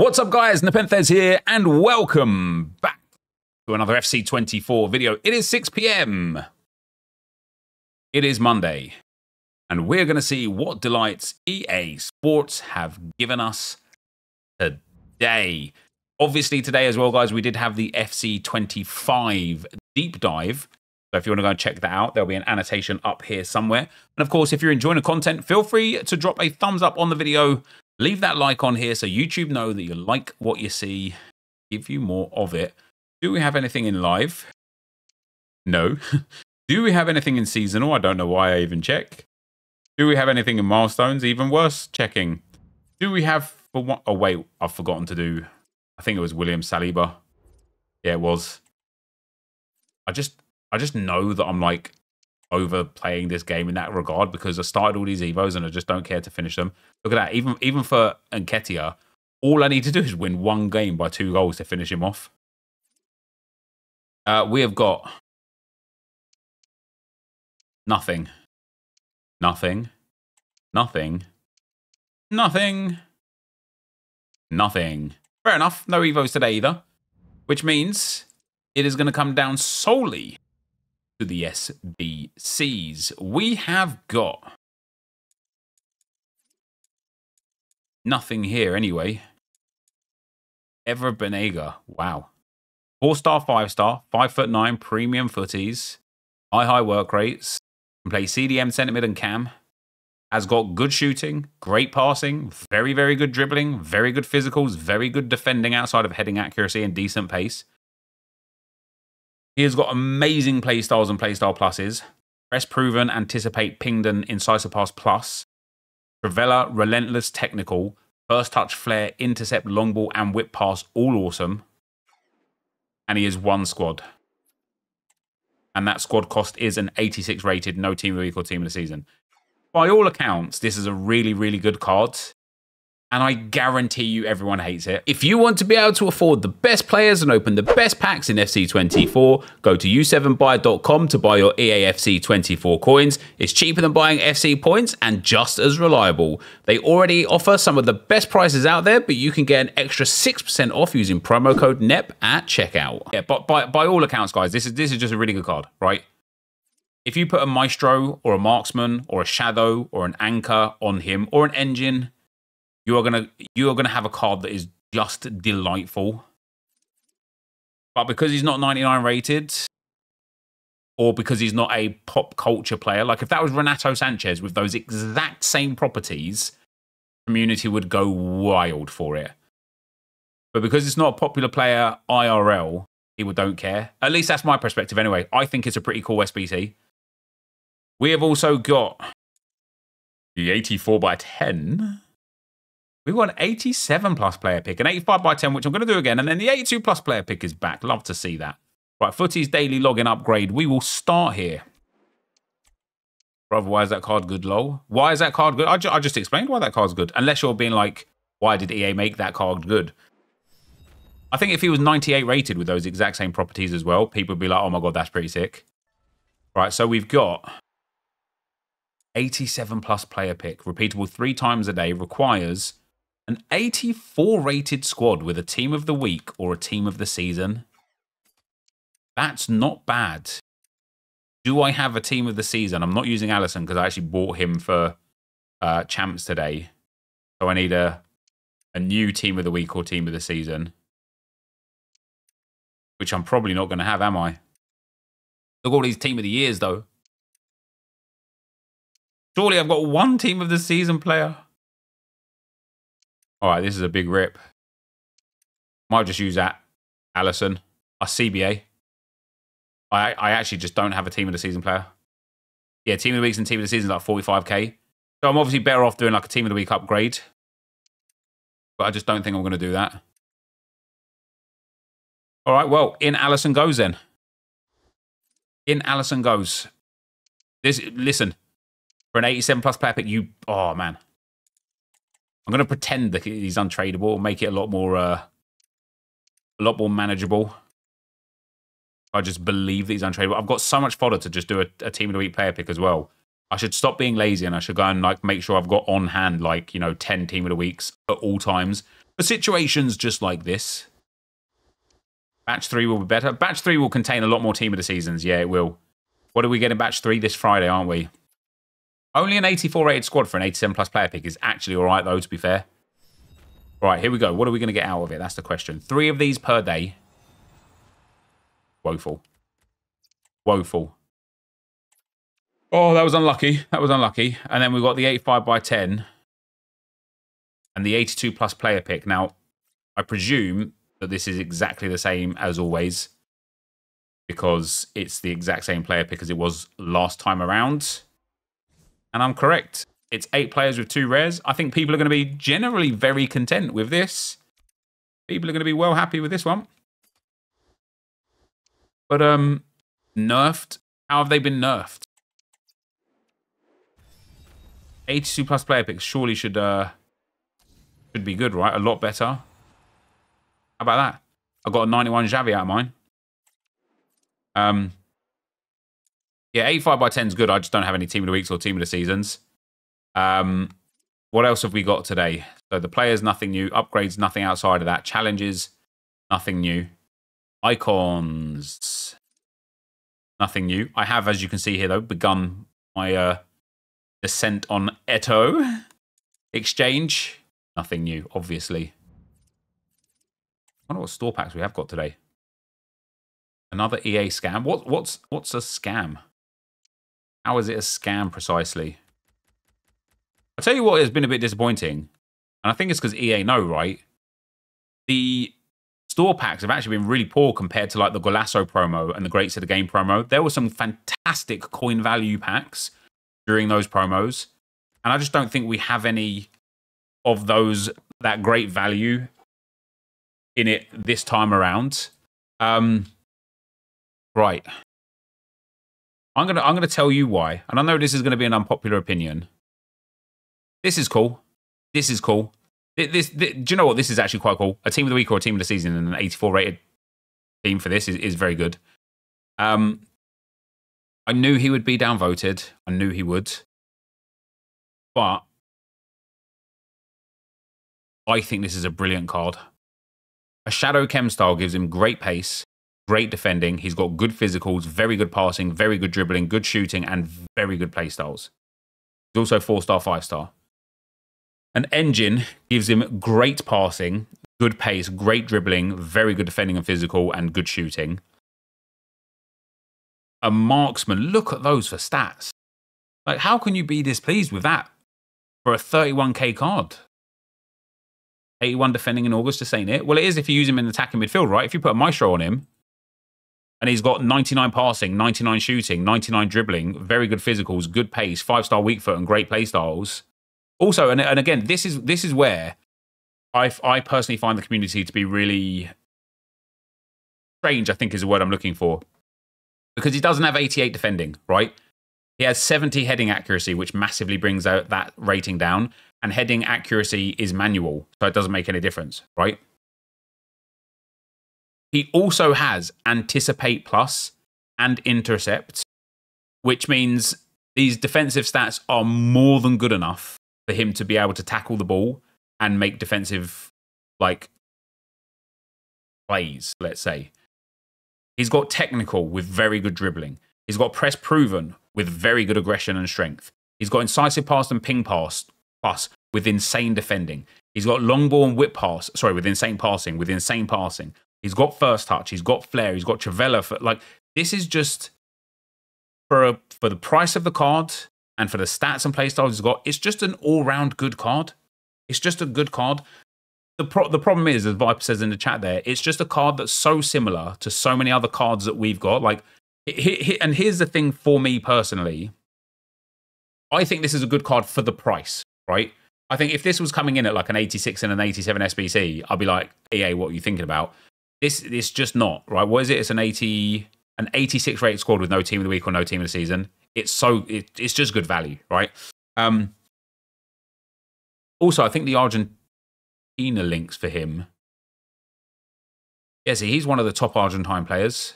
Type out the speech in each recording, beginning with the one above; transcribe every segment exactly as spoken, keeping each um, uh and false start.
What's up, guys? NepentheZ here, and welcome back to another F C twenty-four video. It is six p m It is Monday, and we're going to see what delights E A Sports have given us today. Obviously, today as well, guys, we did have the F C twenty-five deep dive. So if you want to go and check that out, there'll be an annotation up here somewhere. And of course, if you're enjoying the content, feel free to drop a thumbs up on the video. Leave that like on here so YouTube know that you like what you see. Give you more of it. Do we have anything in live? No. Do we have anything in seasonal? I don't know why I even check. Do we have anything in milestones? Even worse, checking. Do we have... for what? Oh, wait. I've forgotten to do... I think it was William Saliba. Yeah, it was. I just, I just know that I'm, like, overplaying this game in that regard because I started all these evos and I just don't care to finish them. Look at that. Even even for Nketiah, all I need to do is win one game by two goals to finish him off. Uh, we have got nothing, nothing, nothing, nothing, nothing. Fair enough. No evos today either, which means it is going to come down solely to the S B Cs. We have got nothing here anyway. Ever Banega. Wow. Four star, five star, five foot nine, premium footies, high, high work rates, can play C D M, centre mid and cam. Has got good shooting, great passing, very, very good dribbling, very good physicals, very good defending outside of heading accuracy and decent pace. He has got amazing playstyles and playstyle pluses. Press proven, anticipate, pinged and incisive pass plus. Travella, relentless, technical. First touch, flare, intercept, long ball and whip pass, all awesome. And he is one squad. And that squad cost is an eighty-six rated, no team of the week or team of the season. By all accounts, this is a really, really good card. And I guarantee you everyone hates it. If you want to be able to afford the best players and open the best packs in F C twenty-four, go to u seven buy dot com to buy your E A F C twenty-four coins. It's cheaper than buying F C points and just as reliable. They already offer some of the best prices out there, but you can get an extra six percent off using promo code N E P at checkout. Yeah, but by, by all accounts, guys, this is, this is just a really good card, right? If you put a maestro or a marksman or a shadow or an anchor on him or an engine, you are gonna you are gonna have a card that is just delightful. But because he's not ninety-nine rated, or because he's not a pop culture player, like if that was Renato Sanchez with those exact same properties, the community would go wild for it. But because it's not a popular player I R L, people don't care. At least that's my perspective anyway. I think it's a pretty cool S B C. We have also got the eighty-four by ten. We've got an eighty-seven plus player pick, an eighty-five by ten, which I'm going to do again. And then the eighty-two plus player pick is back. Love to see that. Right, footy's daily login upgrade. We will start here. Brother, why is that card good, lol? Why is that card good? I, ju I just explained why that card's good. Unless you're being like, why did E A make that card good? I think if he was ninety-eight rated with those exact same properties as well, people would be like, oh my God, that's pretty sick. Right, so we've got eighty-seven plus player pick, repeatable three times a day, requires an eighty-four rated squad with a team of the week or a team of the season. That's not bad. Do I have a team of the season? I'm not using Alisson because I actually bought him for uh, champs today. So I need a, a new team of the week or team of the season. Which I'm probably not going to have, am I? Look at all these team of the years, though. Surely I've got one team of the season player. All right, this is a big rip. Might just use that. Alisson. A C B A. I, I actually just don't have a team of the season player. Yeah, team of the weeks and team of the season is like forty-five K. So I'm obviously better off doing like a team of the week upgrade. But I just don't think I'm going to do that. All right, well, in Alisson goes then. In Alisson goes. This, listen, for an eighty-seven plus player pick, you... Oh, man. I'm going to pretend that he's untradeable, make it a lot more... Uh, a lot more manageable. I just believe that he's untradeable. I've got so much fodder to just do a, a team of the week player pick as well. I should stop being lazy and I should go and like make sure I've got on hand, like, you know, ten team of the weeks at all times. For situations just like this, batch three will be better. Batch three will contain a lot more Team of the Seasons. Yeah, it will. What do we get in batch three this Friday, aren't we? Only an eighty-four rated squad for an eighty-seven plus player pick is actually all right, though, to be fair. Right, here we go. What are we going to get out of it? That's the question. Three of these per day. Woeful. Woeful. Oh, that was unlucky. That was unlucky. And then we've got the eighty-five by ten and the eighty-two plus player pick. Now, I presume that this is exactly the same as always because it's the exact same player pick as it was last time around. And I'm correct. It's eight players with two rares. I think people are going to be generally very content with this. People are going to be well happy with this one. But, um, nerfed? How have they been nerfed? eighty-two plus player picks surely should uh, should be good, right? A lot better. How about that? I got a ninety-one Xavi out of mine. Um, yeah, eighty-five by ten is good. I just don't have any Team of the Weeks or Team of the Seasons. Um, what else have we got today? So the players, nothing new. Upgrades, nothing outside of that. Challenges, nothing new. Icons, nothing new. I have, as you can see here, though, begun my uh, descent on Eto. Exchange, nothing new, obviously. I wonder what store packs we have got today. Another E A scam. What, what's, what's a scam? How is it a scam, precisely? I'll tell you what has been a bit disappointing, and I think it's because E A know, right? The store packs have actually been really poor compared to like the Golasso promo and the Great Set of Game promo. There were some fantastic coin value packs during those promos. And I just don't think we have any of those, that great value in it this time around. Um, right. I'm going to I'm going to tell you why. And I know this is going to be an unpopular opinion. This is cool. This is cool. This, this, do you know what? This is actually quite cool. A Team of the Week or a Team of the Season and an eighty-four rated team for this is, is very good. Um, I knew he would be downvoted. I knew he would. But I think this is a brilliant card. A Shadow Chem style gives him great pace, great defending. He's got good physicals, very good passing, very good dribbling, good shooting, and very good play styles. He's also four-star, five-star. An Engine gives him great passing, good pace, great dribbling, very good defending and physical, and good shooting. A Marksman, look at those for stats. Like, how can you be displeased with that for a thirty-one K card? eighty-one defending in August to Saint It. Well, it is if you use him in attacking midfield, right? If you put a Maestro on him, and he's got ninety-nine passing, ninety-nine shooting, ninety-nine dribbling, very good physicals, good pace, five-star weak foot, and great play styles. Also, and, and again, this is this is where I, I personally find the community to be really strange, I think is the word I'm looking for. Because he doesn't have eighty-eight defending, right? He has seventy heading accuracy, which massively brings out that rating down. And heading accuracy is manual, so it doesn't make any difference, right? He also has Anticipate Plus and Intercept, which means these defensive stats are more than good enough for him to be able to tackle the ball and make defensive, like, plays, let's say. He's got Technical with very good dribbling. He's got Press Proven with very good aggression and strength. He's got Incisive Pass and Ping Pass Plus with insane defending. He's got Long Ball and Whip Pass, sorry, with insane passing, with insane passing. He's got First Touch. He's got Flair. He's got Travella. For, like, this is just, for a, for the price of the card, and for the stats and playstyles he's got, it's just an all-round good card. It's just a good card. The, pro the problem is, as Viper says in the chat there, it's just a card that's so similar to so many other cards that we've got. Like, it, it, and here's the thing for me personally. I think this is a good card for the price, right? I think if this was coming in at like an eighty-six and an eighty-seven S B C, I'd be like, E A, what are you thinking about? This, it's just not, right? What is it? It's an eighty, an eighty-six rated squad with no Team of the Week or no Team of the Season. It's so it, it's just good value, right? Um, also, I think the Argentina links for him. Yeah, see, he's one of the top Argentine players.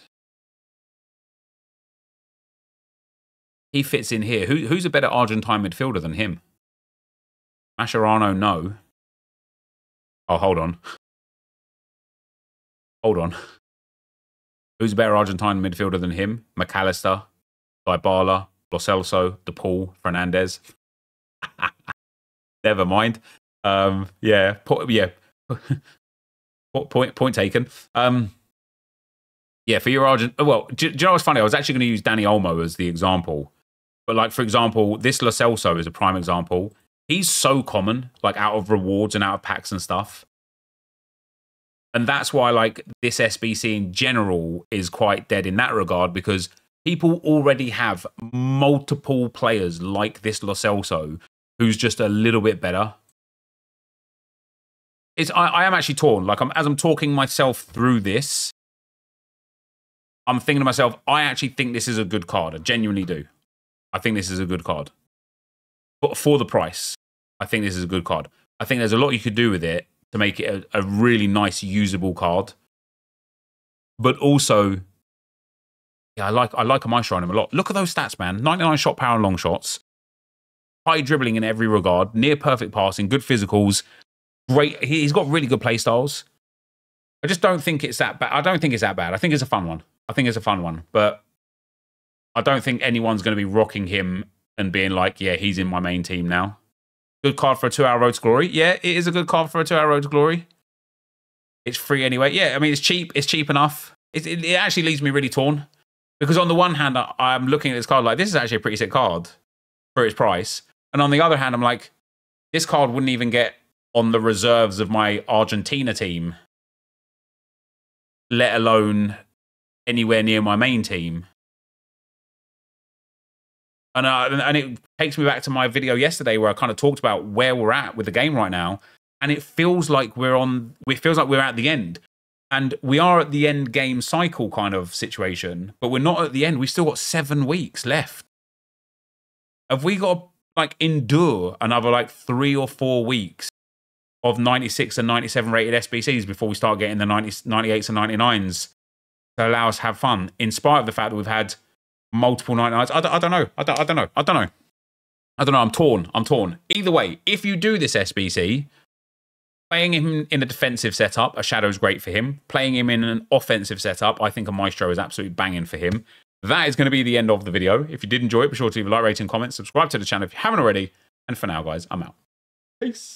He fits in here. Who, who's a better Argentine midfielder than him? Mascherano, no. Oh, hold on. Hold on. Who's a better Argentine midfielder than him? McAllister, Dybala, Lo Celso, De Paul, Fernandez. Never mind. Um, yeah, po yeah. point, point taken. Um, yeah, for your Argent. Well, do, do you know what's funny? I was actually going to use Dani Olmo as the example. But, like, for example, this Lo Celso is a prime example. He's so common, like, out of rewards and out of packs and stuff. And that's why, like, this S B C in general is quite dead in that regard, because people already have multiple players like this Lo Celso who's just a little bit better. It's, I, I am actually torn. Like, I'm, as I'm talking myself through this, I'm thinking to myself, I actually think this is a good card. I genuinely do. I think this is a good card. But for the price, I think this is a good card. I think there's a lot you could do with it to make it a, a really nice, usable card. But also, yeah, I like I like Mascherano a lot. Look at those stats, man. ninety-nine shot power and long shots. High dribbling in every regard. Near perfect passing. Good physicals. Great. He, he's got really good play styles. I just don't think it's that bad. I don't think it's that bad. I think it's a fun one. I think it's a fun one. But I don't think anyone's going to be rocking him and being like, yeah, he's in my main team now. Good card for a two-hour road to glory. Yeah, it is a good card for a two-hour road to glory. It's free anyway. Yeah, I mean, it's cheap. It's cheap enough. It, it, it actually leaves me really torn. Because on the one hand, I, I'm looking at this card like, this is actually a pretty sick card for its price. And on the other hand, I'm like, this card wouldn't even get on the reserves of my Argentina team, let alone anywhere near my main team. And, uh, and it takes me back to my video yesterday where I kind of talked about where we're at with the game right now. And it feels like we're on, it feels like we're at the end. And we are at the end game cycle kind of situation, but we're not at the end. We've still got seven weeks left. Have we got to, like, endure another like three or four weeks of ninety-six and ninety-seven rated S B Cs before we start getting the ninety-eights and ninety-nines to allow us to have fun, in spite of the fact that we've had multiple night nights? I don't, I don't know. I don't, I don't know. I don't know. I don't know. I'm torn. I'm torn. Either way, if you do this S B C, playing him in a defensive setup, a shadow's great for him. Playing him in an offensive setup, I think a maestro is absolutely banging for him. That is going to be the end of the video. If you did enjoy it, be sure to leave a like, rating, comment, subscribe to the channel if you haven't already. And for now, guys, I'm out. Peace.